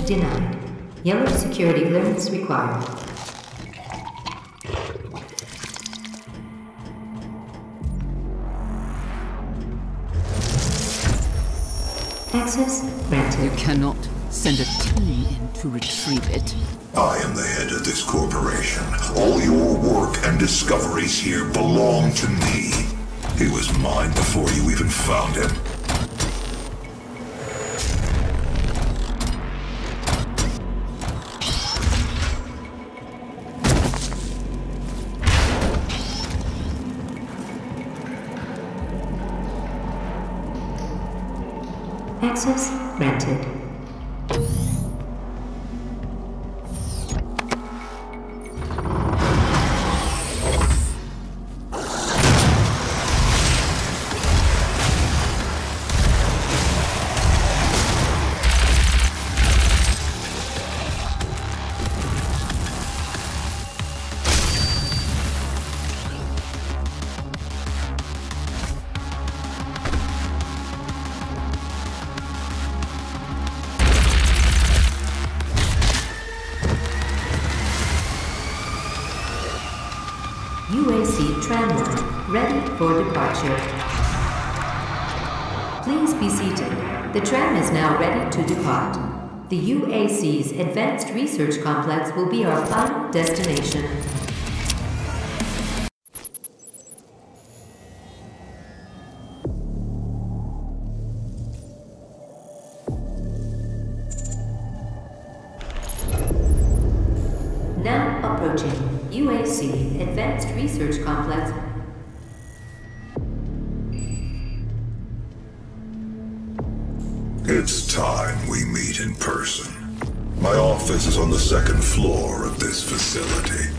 Shift denied. Yellow security clearance required. Access granted. You cannot send a team in to retrieve it. I am the head of this corporation. All your work and discoveries here belong to me. He was mine before you even found him. Access granted. Please be seated. The tram is now ready to depart. The UAC's Advanced Research Complex will be our final destination. Now approaching UAC Advanced Research Complex. It's time we meet in person. My office is on the second floor of this facility.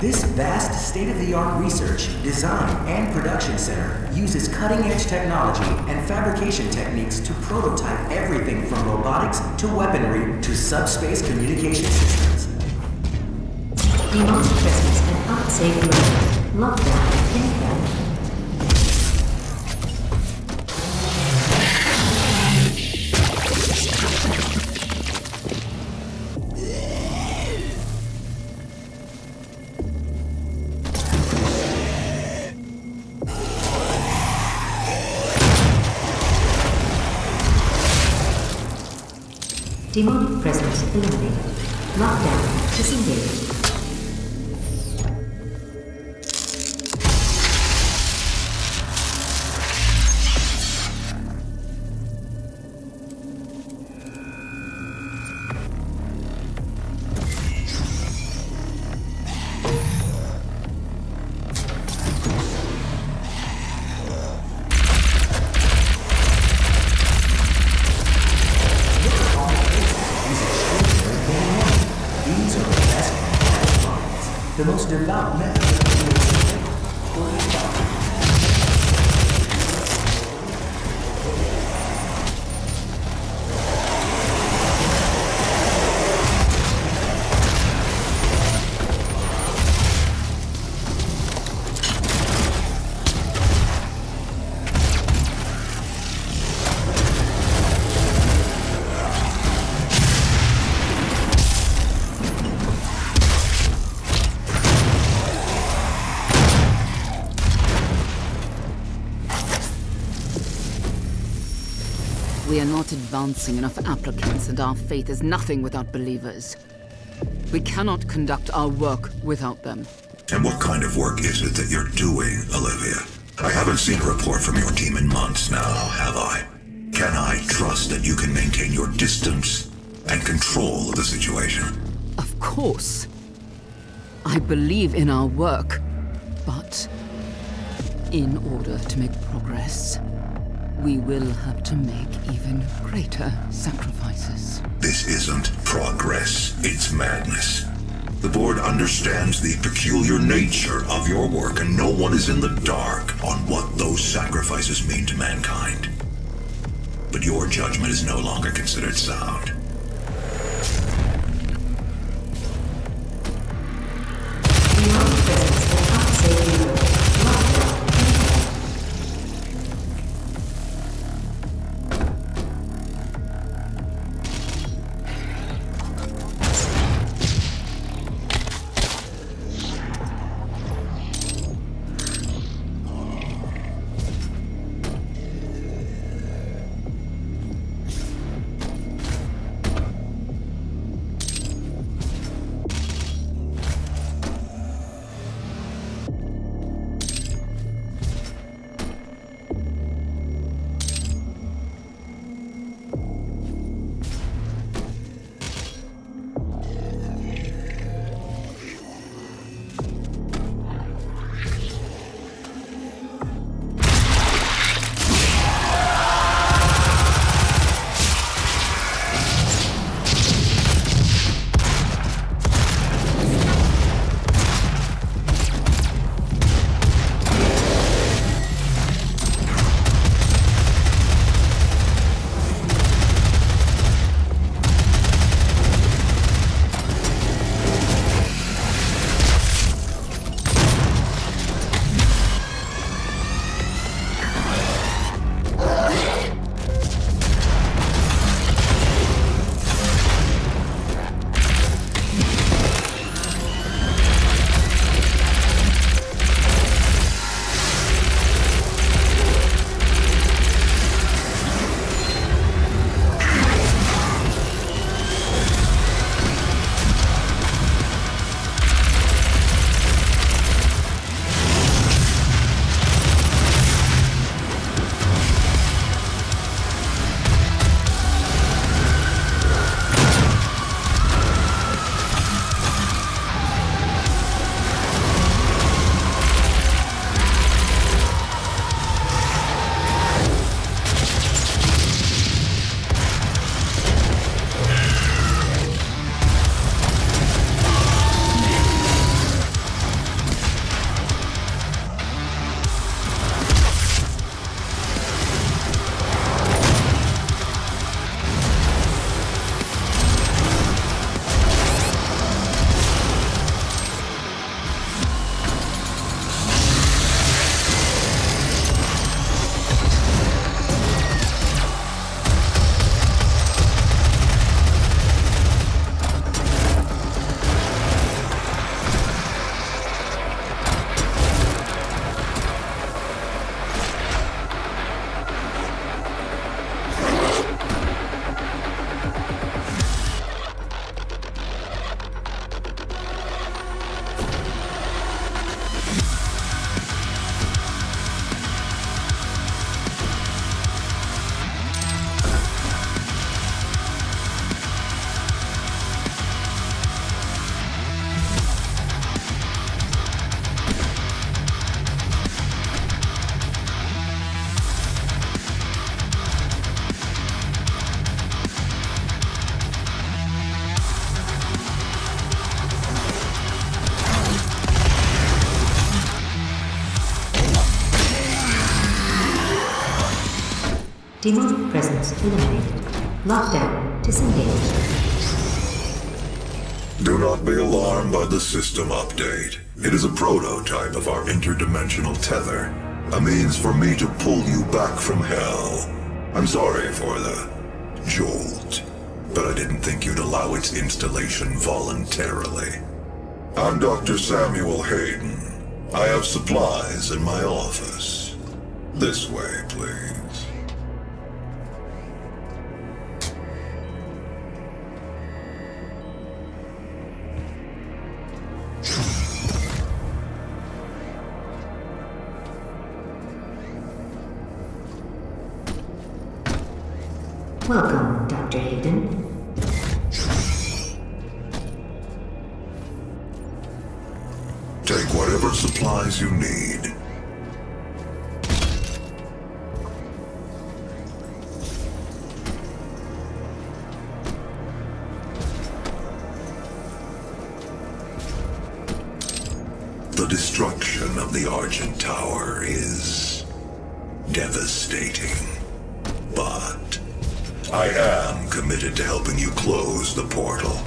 This vast state-of-the-art research, design, and production center uses cutting-edge technology and fabrication techniques to prototype everything from robotics to weaponry to subspace communication systems. Demonic presence and unsafe lockdown in Hell. Demonic presence eliminated. Lockdown disengaged. The most devout man. We are not advancing enough applicants, and our faith is nothing without believers. We cannot conduct our work without them. And what kind of work is it that you're doing, Olivia? I haven't seen a report from your team in months now, have I? Can I trust that you can maintain your distance and control of the situation? Of course. I believe in our work, but in order to make progress, we will have to make even greater sacrifices. This isn't progress, it's madness. The board understands the peculiar nature of your work, and no one is in the dark on what those sacrifices mean to mankind. But your judgment is no longer considered sound. Demonic presence eliminated. Lockdown disengaged. Do not be alarmed by the system update. It is a prototype of our interdimensional tether. A means for me to pull you back from hell. I'm sorry for the jolt, but I didn't think you'd allow its installation voluntarily. I'm Dr. Samuel Hayden. I have supplies in my office. This way, please. Welcome, Dr. Hayden. Take whatever supplies you need. of the Argent Tower is devastating, but I am committed to helping you close the portal.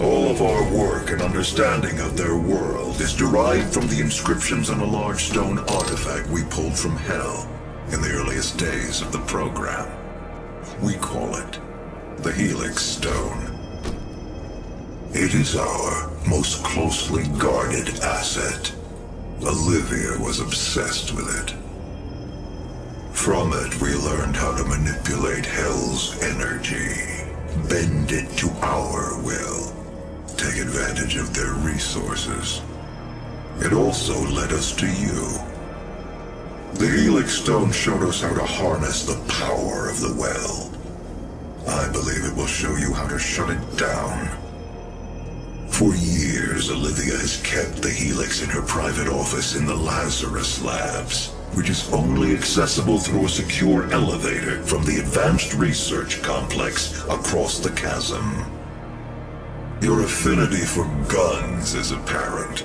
All of our work and understanding of their world is derived from the inscriptions on a large stone artifact we pulled from Hell in the earliest days of the program. We call it the Helix Stone. It is our most closely guarded asset. Olivia was obsessed with it. From it, we learned how to manipulate Hell's energy, bend it to our will, take advantage of their resources. It also led us to you. The Helix Stone showed us how to harness the power of the Well. I believe it will show you how to shut it down. For years, Olivia has kept the Helix in her private office in the Lazarus Labs, which is only accessible through a secure elevator from the Advanced Research Complex across the chasm. Your affinity for guns is apparent.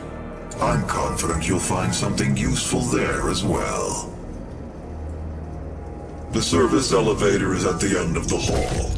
I'm confident you'll find something useful there as well. The service elevator is at the end of the hall.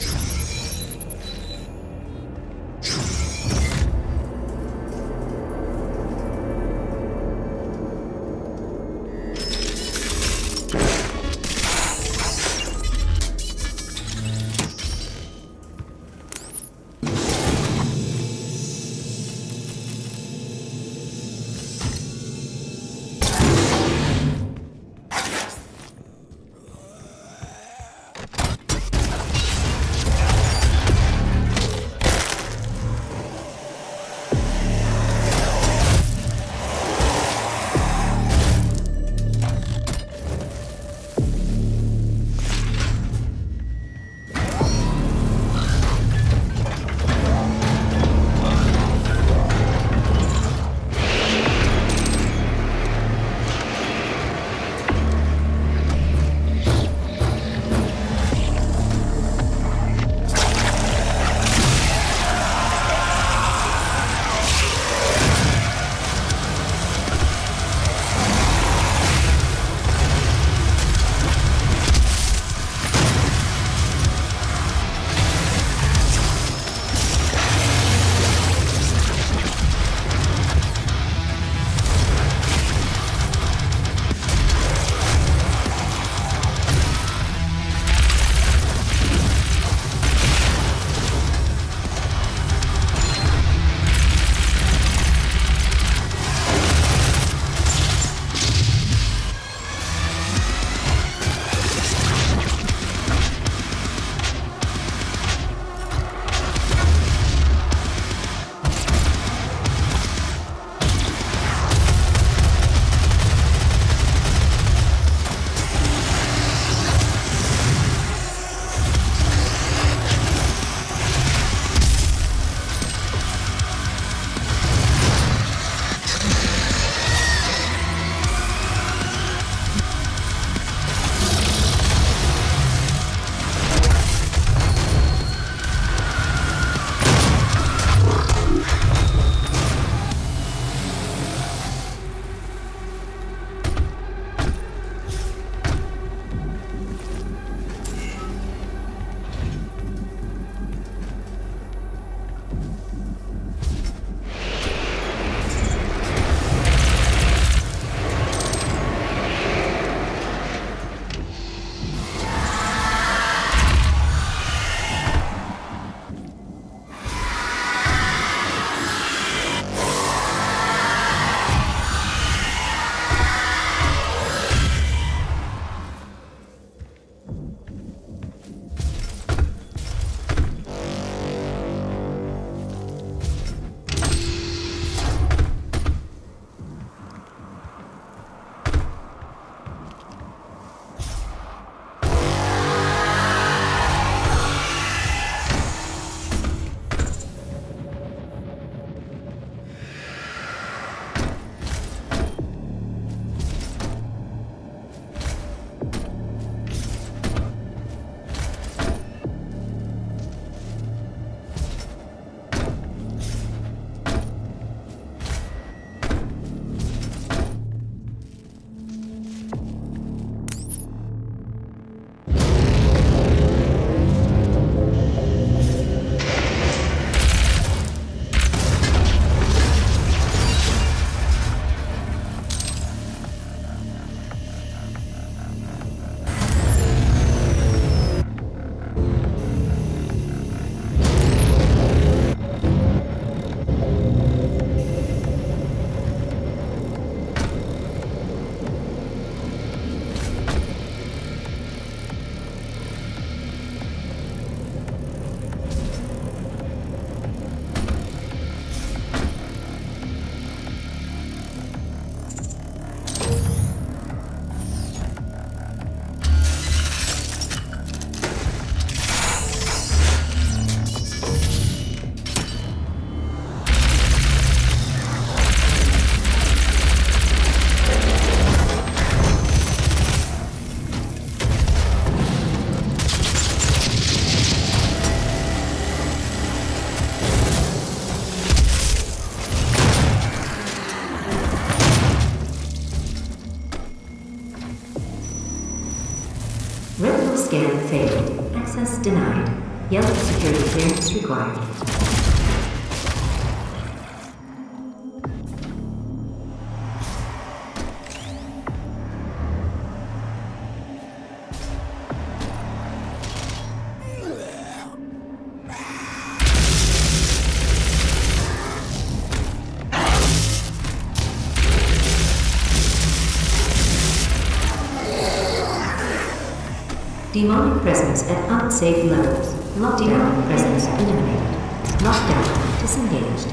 scanner failed. Access denied. Yellow security clearance required. Demonic presence at unsafe levels. Lockdown presence eliminated. Lockdown disengaged.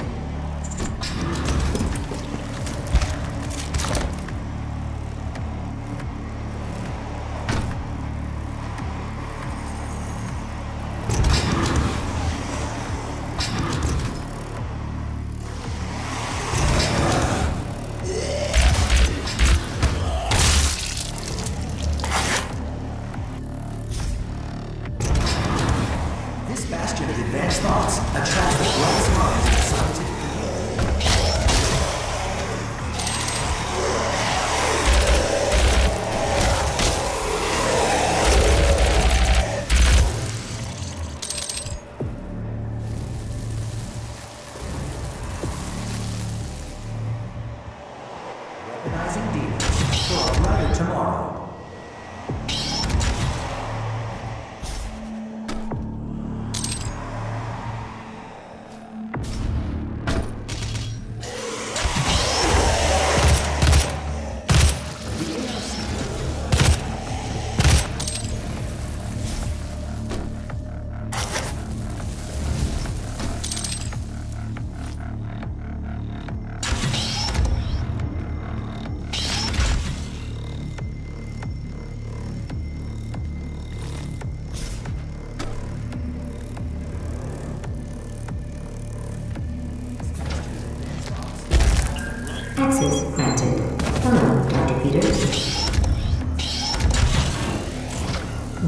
Access granted. Hello, Dr. Peters.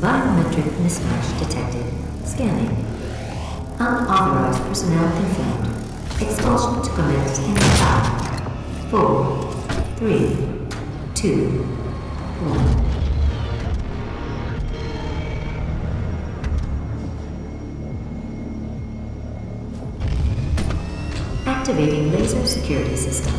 Biometric mismatch detected. Scanning. Unauthorized personnel confirmed. Expulsion to commence in 5, 4, 3, 2, 1. Activating laser security system.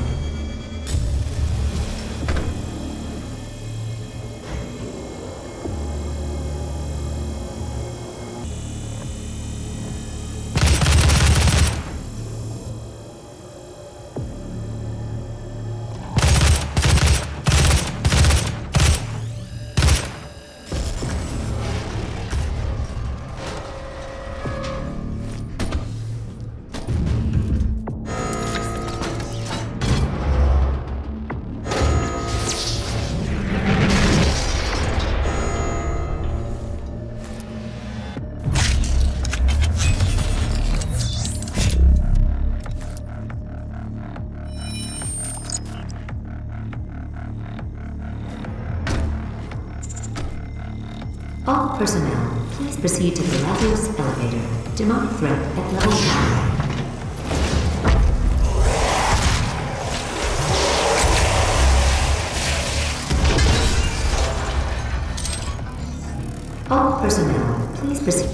All personnel, please proceed to the Lazarus elevator. Demonic threat at level 9. All personnel, please proceed.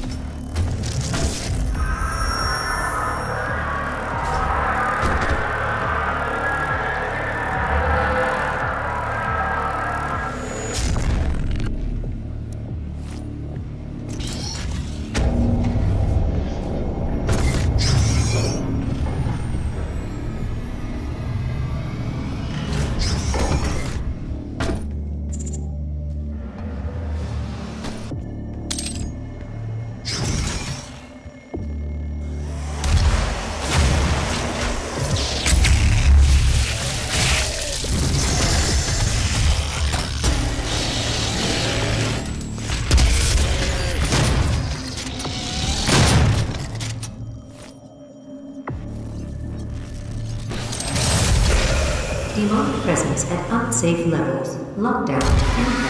Demonic presence at unsafe levels. Lockdown and hell.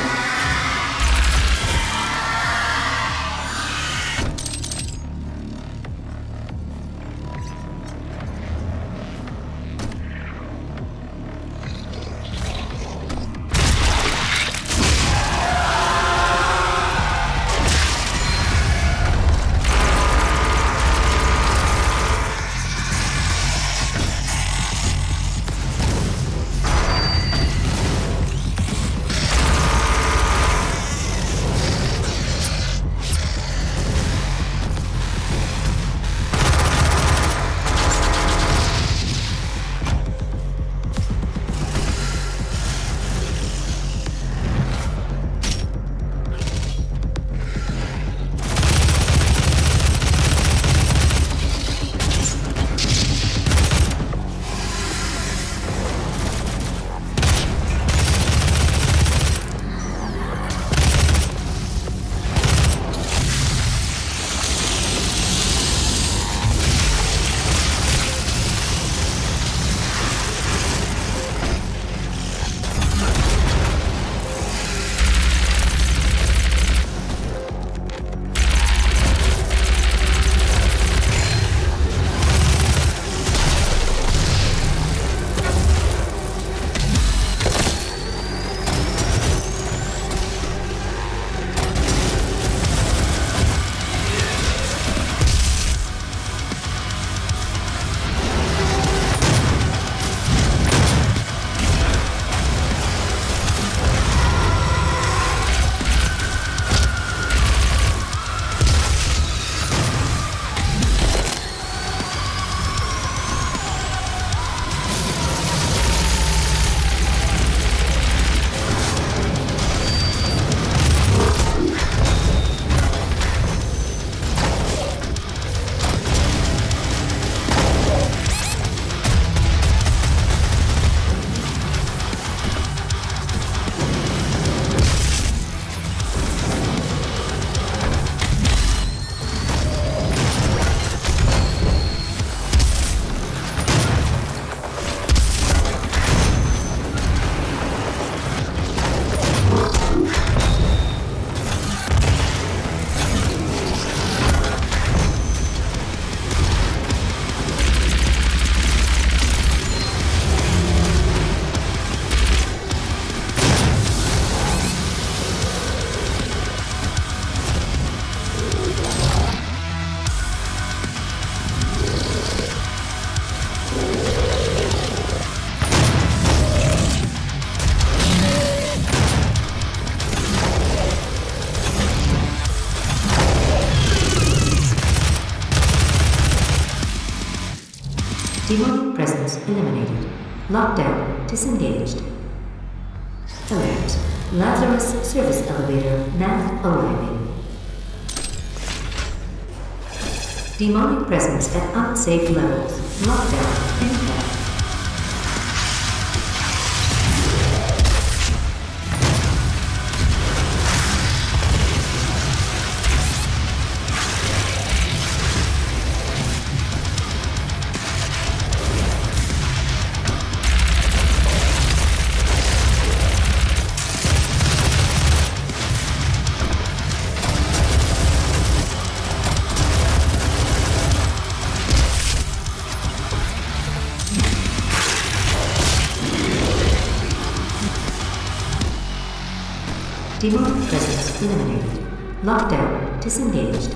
eliminated. Lockdown disengaged. Alert. Lazarus service elevator nav arriving. Demonic presence at unsafe levels. Lockdown in effect. Demonic presence eliminated. Lockdown disengaged.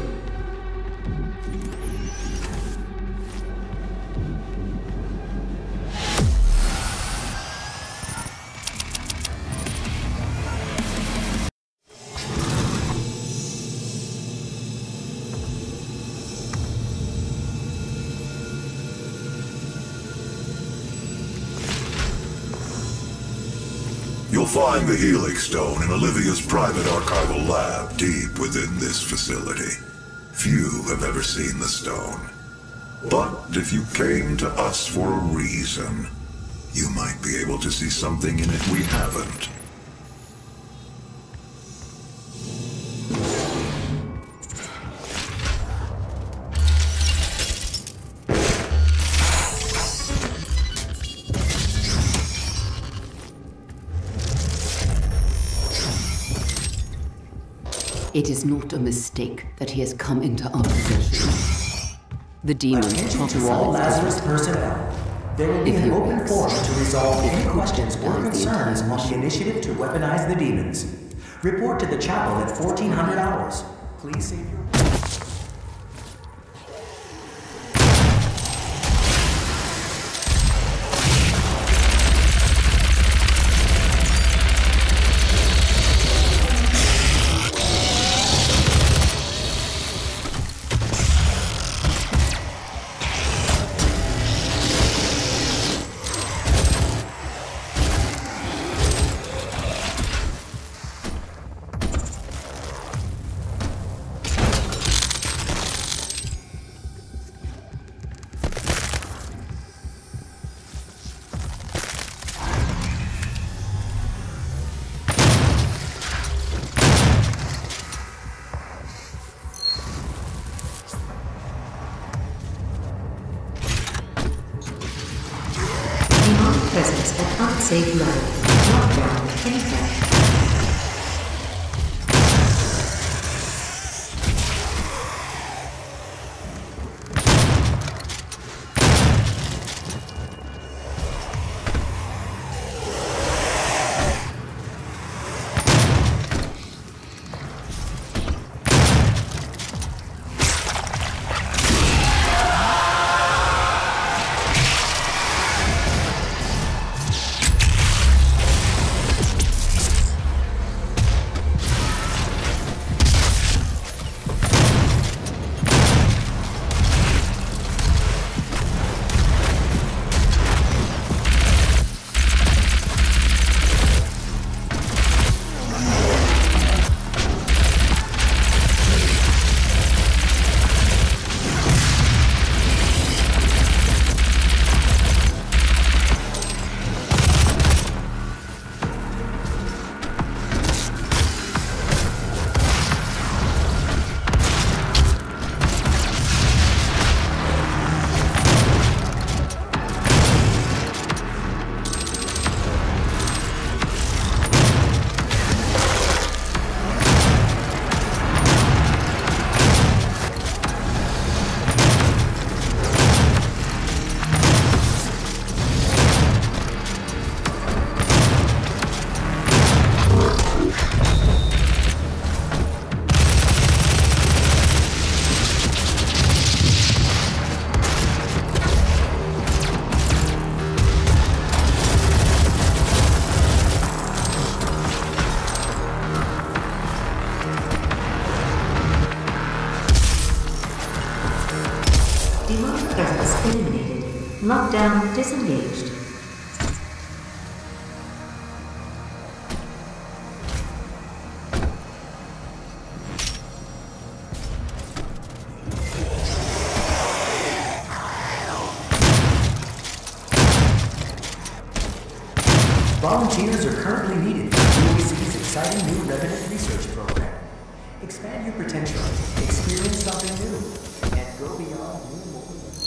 Find the Helix Stone in Olivia's private archival lab deep within this facility. Few have ever seen the stone. But if you came to us for a reason, you might be able to see something in it we haven't. It is not a mistake that he has come into our possession. The demon to all Lazarus personnel. There will be an open forum to resolve any questions or concerns on the initiative to weaponize the demons. Report to the chapel at 1400 hours. Please save your... Safe level. Lockdown in Lockdown disengaged. Volunteers are currently needed for UAC's exciting new Revenant research program. Expand your potential, experience something new, and go beyond new moments.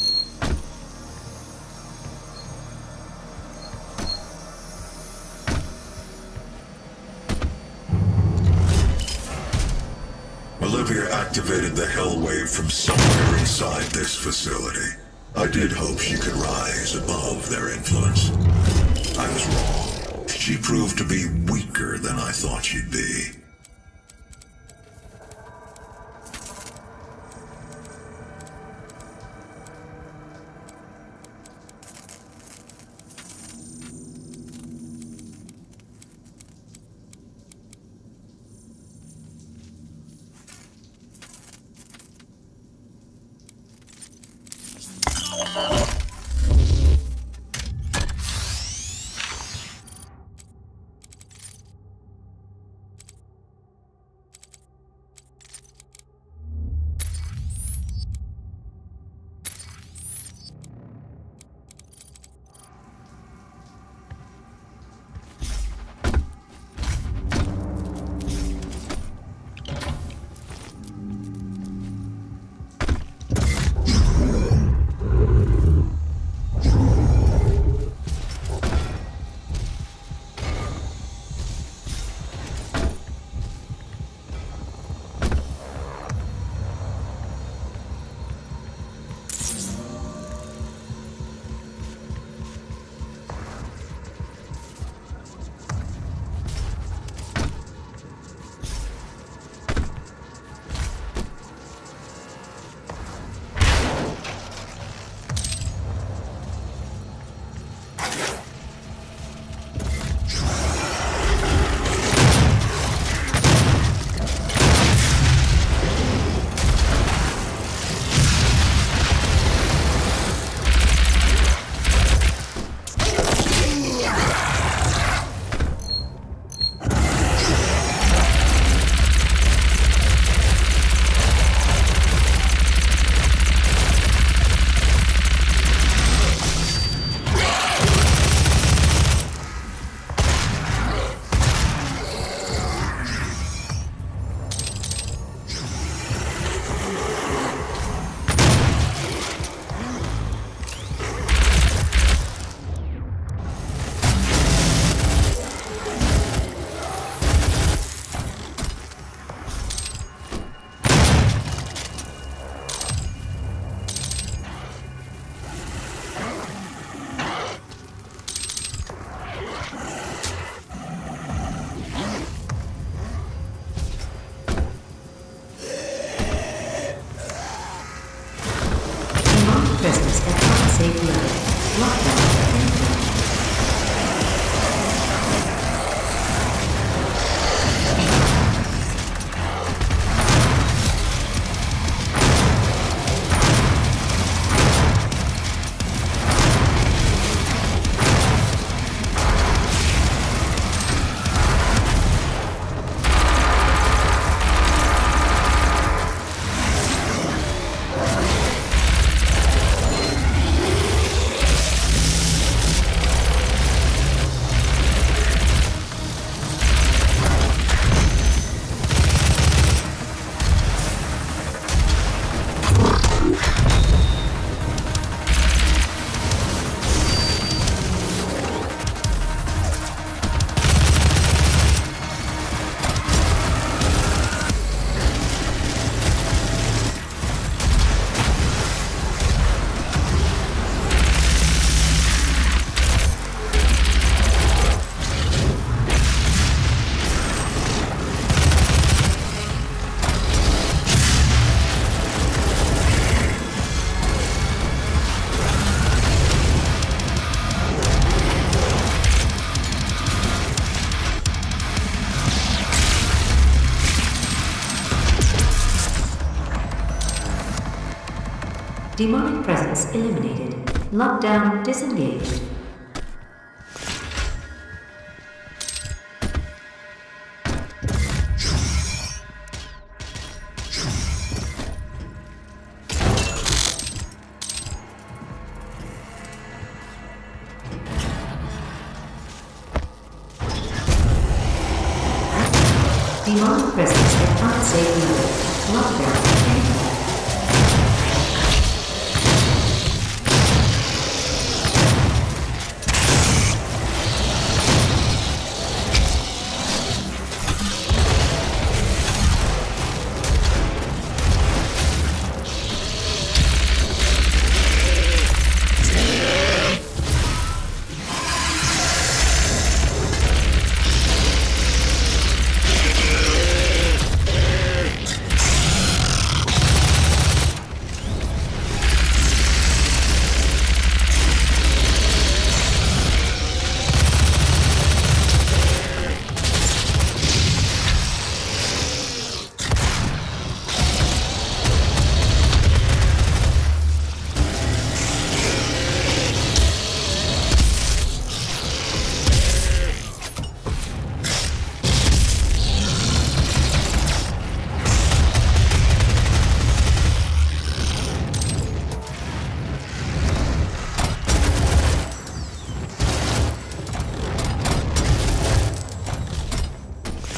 Olivia activated the Hell Wave from somewhere inside this facility. I did hope she could rise above their influence. I was wrong. She proved to be weaker than I thought she'd be. Demonic presence eliminated. Lockdown disengaged. Beyond presence at unsafe level. Lockdown disengaged.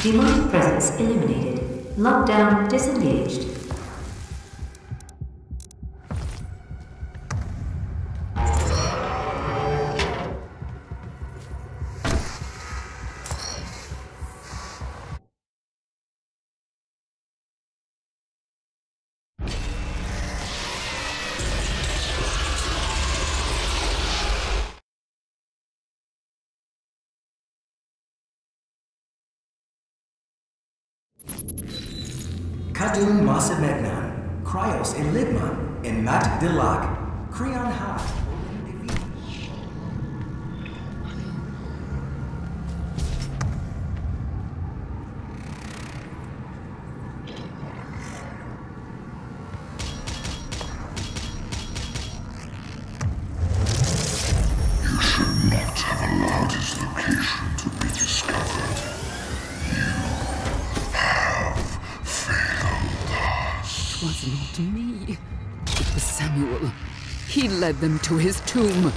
Demonic presence eliminated. Lockdown disengaged. Katun Masamegnan, Cryos in Ligman, and Matt Dilak, Creon High. Led them to his tomb.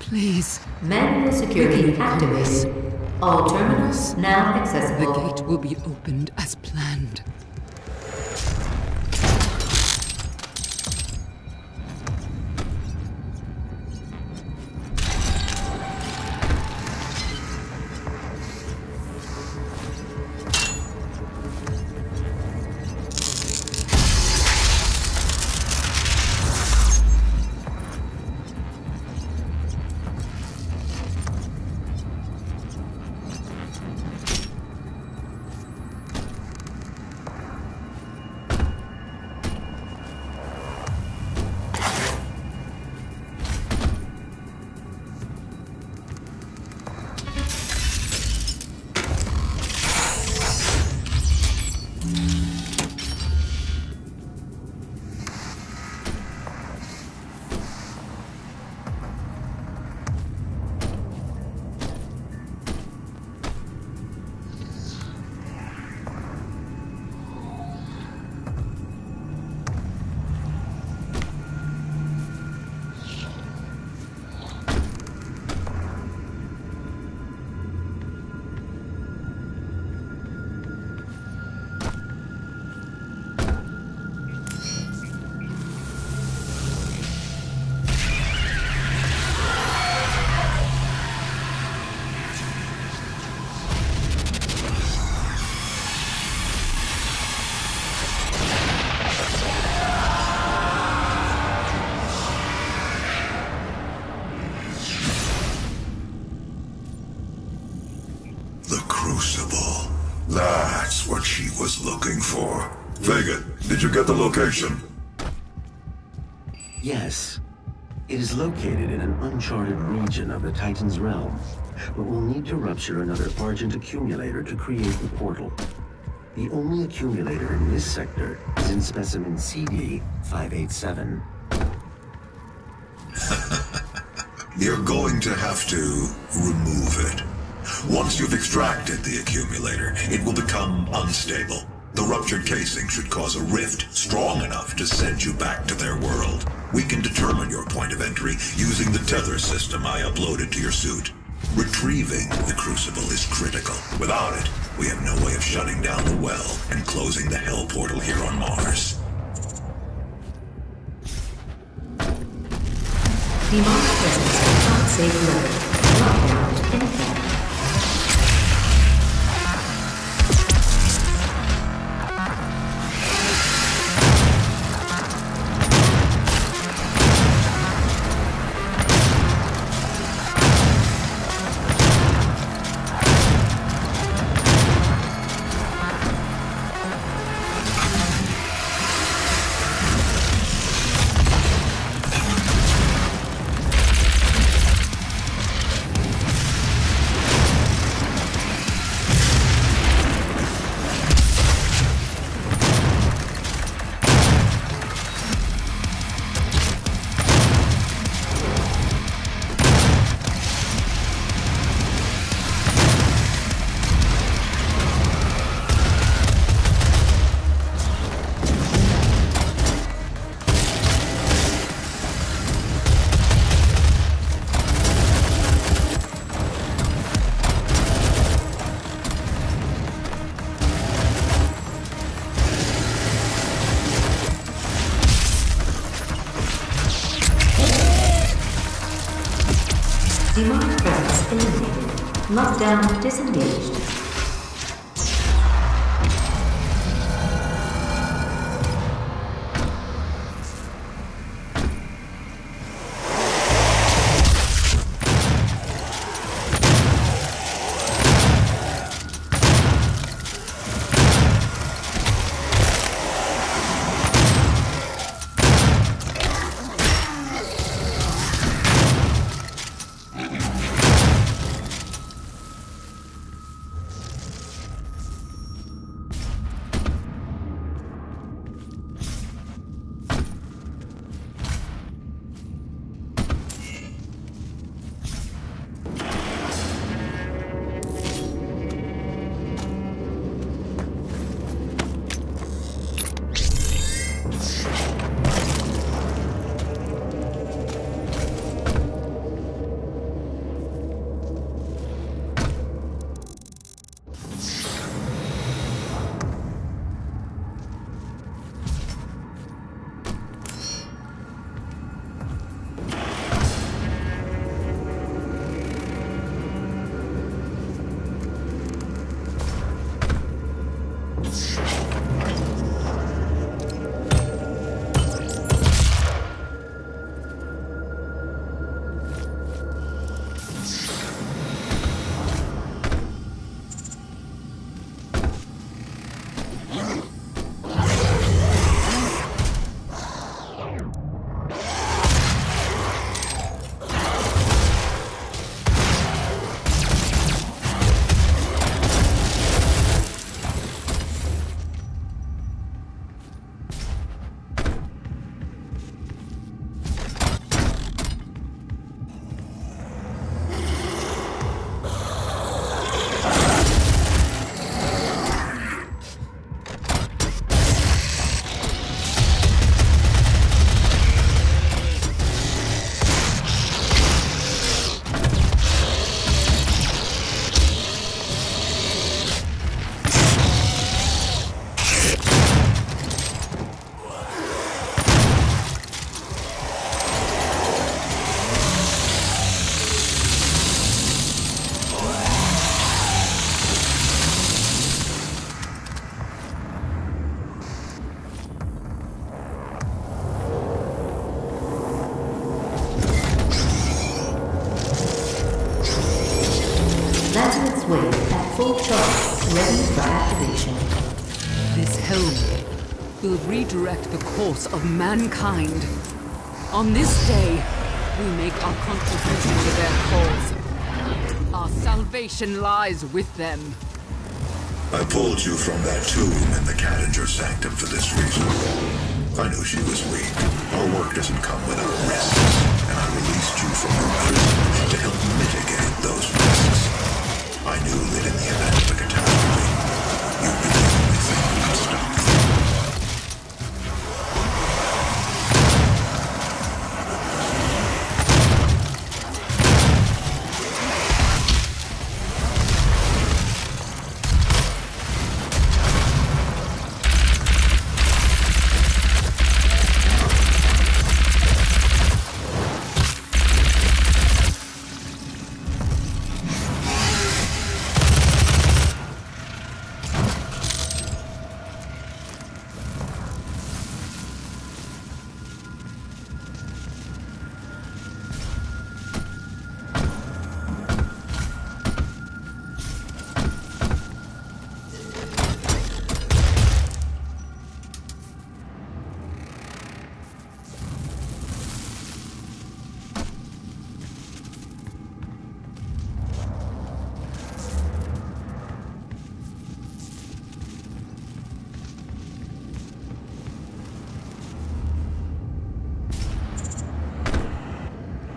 Please. Manual security activated. All terminals now accessible. The gate will be opened as planned. Get the location. Yes. It is located in an uncharted region of the Titan's realm, but we'll need to rupture another Argent accumulator to create the portal. The only accumulator in this sector is in specimen CD 587. You're going to have to remove it. Once you've extracted the accumulator, it will become unstable. The ruptured casing should cause a rift strong enough to send you back to their world. We can determine your point of entry using the tether system I uploaded to your suit. Retrieving the crucible is critical. Without it, we have no way of shutting down the well and closing the Hell portal here on Mars. The Mars presence cannot save load. Lockdown in effect. Lockdown disengaged. Direct the course of mankind. On this day, we make our contribution to their cause. Our salvation lies with them. I pulled you from that tomb in the Kattinger sanctum for this reason. I knew she was weak. Our work doesn't come without risks, and I released you from her prison to help mitigate those risks. I knew that in the event of a catastrophe, you'd be the only thing that could stop them.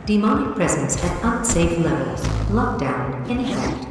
Demonic presence at unsafe levels. Lockdown in effect.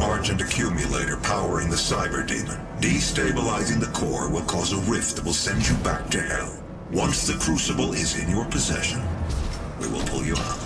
Argent accumulator powering the cyber demon. Destabilizing the core will cause a rift that will send you back to hell. Once the crucible is in your possession, we will pull you out.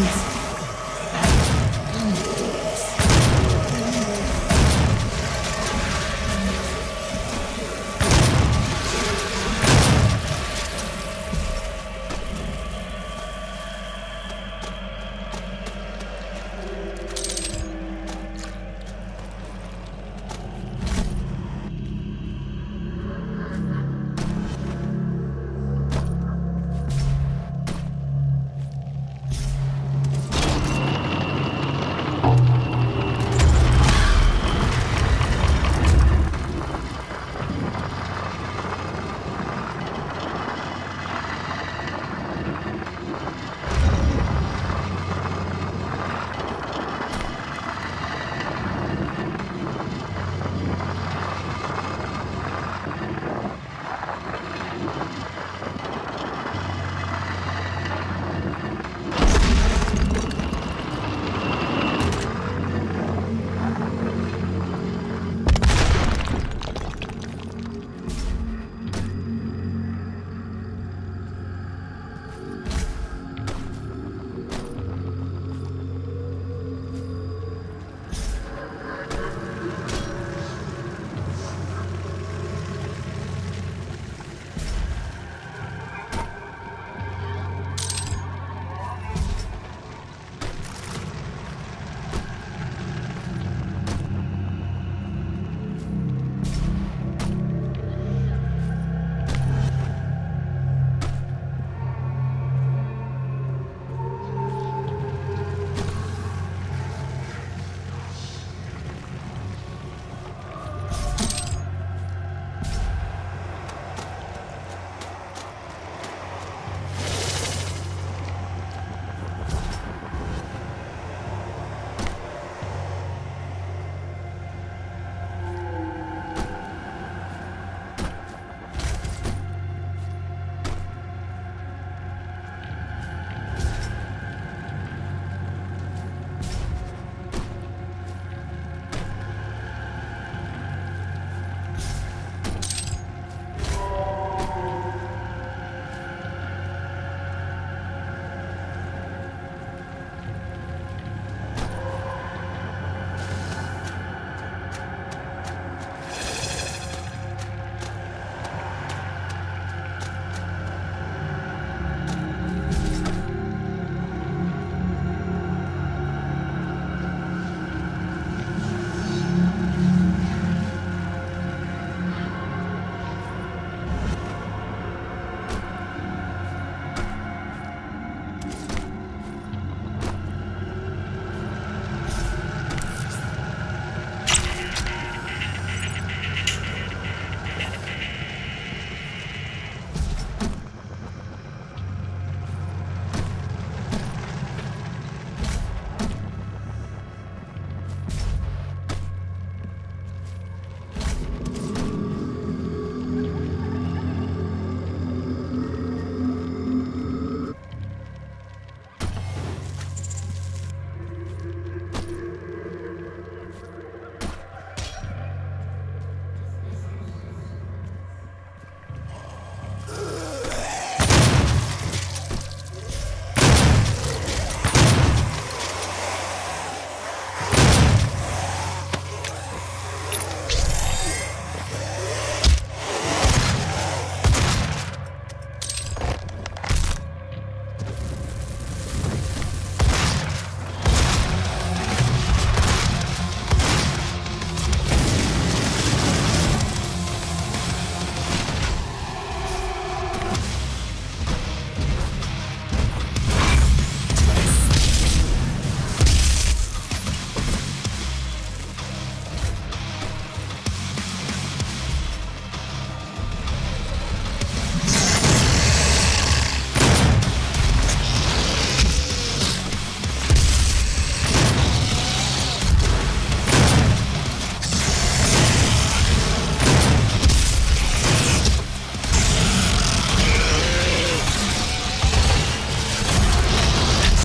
questions.